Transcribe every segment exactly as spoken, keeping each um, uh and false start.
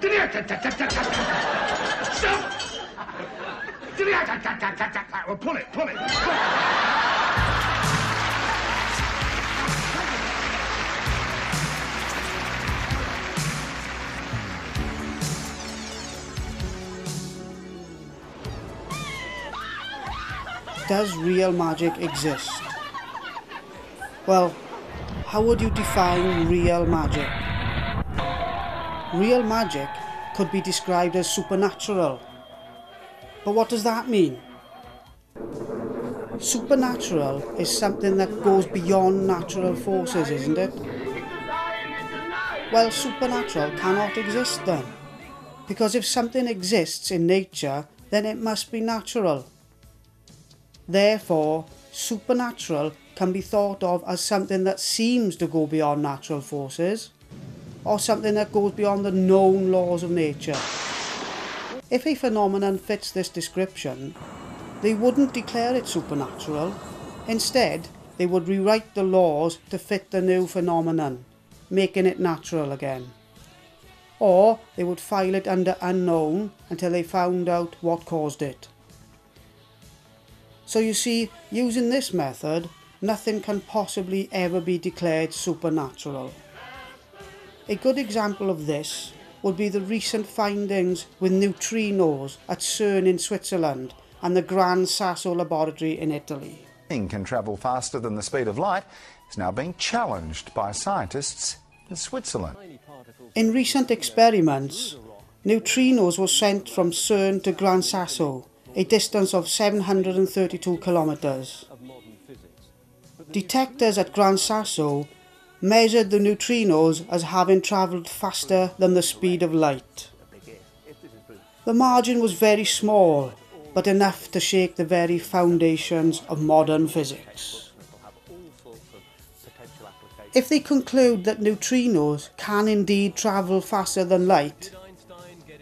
Come here. Stop. Come here. Well, pull it, pull it. Pull it. Does real magic exist? Well, how would you define real magic? Real magic could be described as supernatural. But what does that mean? Supernatural is something that goes beyond natural forces, isn't it? Well, supernatural cannot exist then. Because if something exists in nature, then it must be natural. Therefore, supernatural can be thought of as something that seems to go beyond natural forces, or something that goes beyond the known laws of nature. If a phenomenon fits this description, they wouldn't declare it supernatural. Instead, they would rewrite the laws to fit the new phenomenon, making it natural again. Or they would file it under unknown until they found out what caused it. So you see, using this method, nothing can possibly ever be declared supernatural. A good example of this would be the recent findings with neutrinos at CERN in Switzerland and the Gran Sasso laboratory in Italy. Thing can travel faster than the speed of light is now being challenged by scientists in Switzerland. In recent experiments, neutrinos were sent from CERN to Gran Sasso, a distance of seven hundred thirty-two kilometers. Detectors at Gran Sasso measured the neutrinos as having travelled faster than the speed of light. The margin was very small, but enough to shake the very foundations of modern physics. If they conclude that neutrinos can indeed travel faster than light,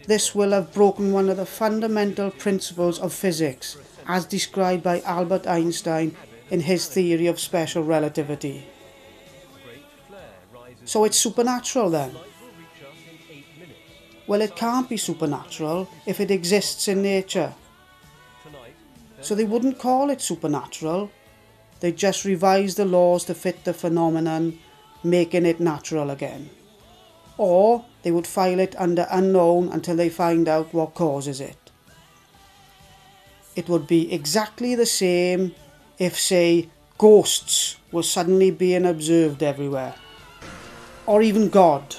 this will have broken one of the fundamental principles of physics, as described by Albert Einstein in his theory of special relativity. So it's supernatural then? Well, it can't be supernatural if it exists in nature. So they wouldn't call it supernatural, they just revised the laws to fit the phenomenon, making it natural again. Or they would file it under unknown until they find out what causes it. It would be exactly the same if, say, ghosts were suddenly being observed everywhere. Or even God.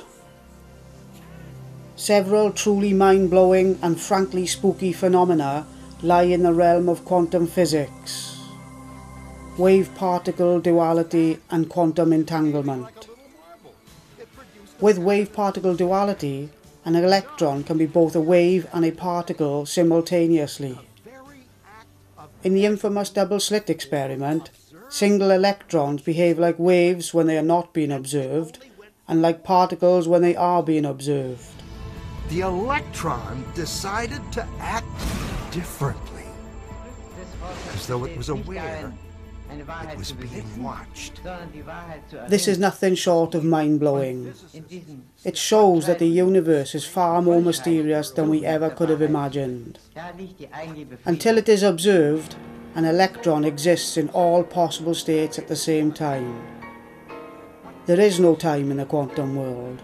Several truly mind-blowing and frankly spooky phenomena lie in the realm of quantum physics, wave-particle duality and quantum entanglement. With wave-particle duality, an electron can be both a wave and a particle simultaneously. In the infamous double-slit experiment, single electrons behave like waves when they are not being observed, and like particles when they are being observed. The electron decided to act differently, as though it was aware it was being watched. This is nothing short of mind-blowing. It shows that the universe is far more mysterious than we ever could have imagined. Until it is observed, an electron exists in all possible states at the same time. There is no time in the quantum world.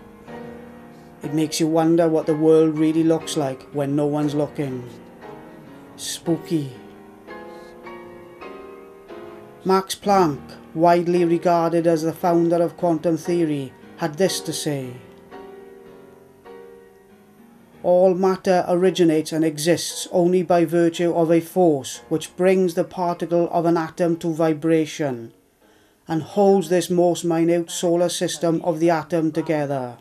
It makes you wonder what the world really looks like when no one's looking. Spooky. Max Planck, widely regarded as the founder of quantum theory, had this to say: all matter originates and exists only by virtue of a force which brings the particle of an atom to vibration and holds this most minute solar system of the atom together.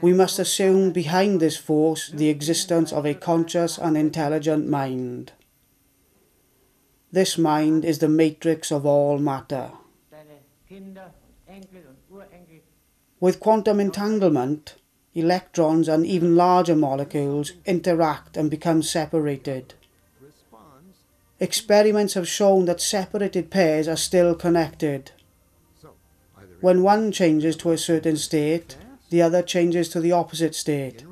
We must assume behind this force the existence of a conscious and intelligent mind. This mind is the matrix of all matter. With quantum entanglement, electrons and even larger molecules interact and become separated. Experiments have shown that separated pairs are still connected. When one changes to a certain state, the other changes to the opposite state,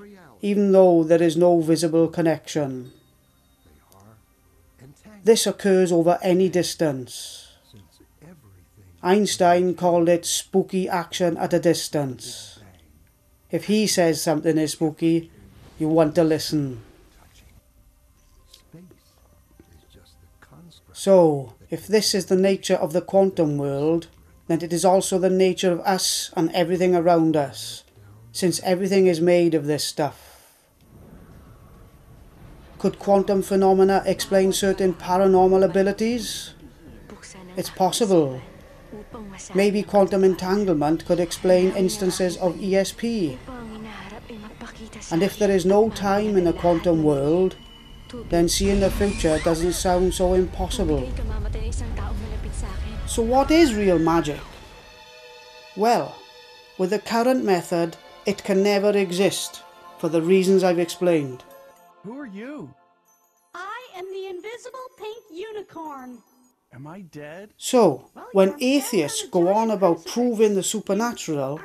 even though there is no visible connection. This occurs over any distance. Einstein called it spooky action at a distance. If he says something is spooky, you want to listen. So, if this is the nature of the quantum world, then it is also the nature of us and everything around us, since everything is made of this stuff. Could quantum phenomena explain certain paranormal abilities? It's possible. Maybe quantum entanglement could explain instances of E S P. And if there is no time in a quantum world, then seeing the future doesn't sound so impossible. So what is real magic? Well, with the current method, it can never exist, for the reasons I've explained. Who are you? I am the invisible pink unicorn. Am I dead? So, when atheists go on about proving the supernatural,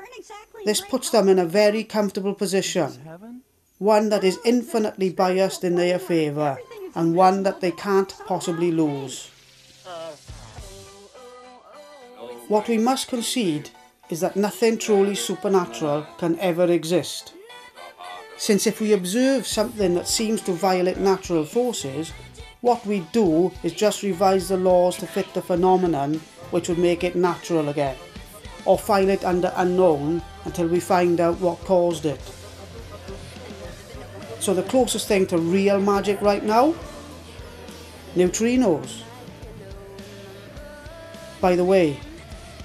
this puts them in a very comfortable position. One that is infinitely biased in their favour, and one that they can't possibly lose. What we must concede is that nothing truly supernatural can ever exist. Since if we observe something that seems to violate natural forces, what we do is just revise the laws to fit the phenomenon, which would make it natural again, or file it under unknown until we find out what caused it. So the closest thing to real magic right now? Neutrinos. By the way,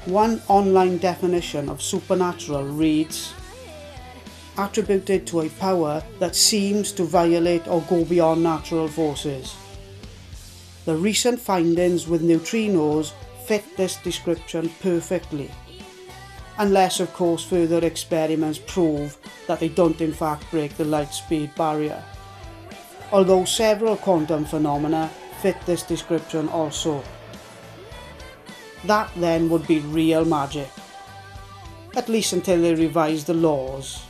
one online definition of supernatural reads, attributed to a power that seems to violate or go beyond natural forces. The recent findings with neutrinos fit this description perfectly. Unless, of course, further experiments prove that they don't in fact break the light speed barrier. Although several quantum phenomena fit this description also. That then would be real magic. At least until they revise the laws.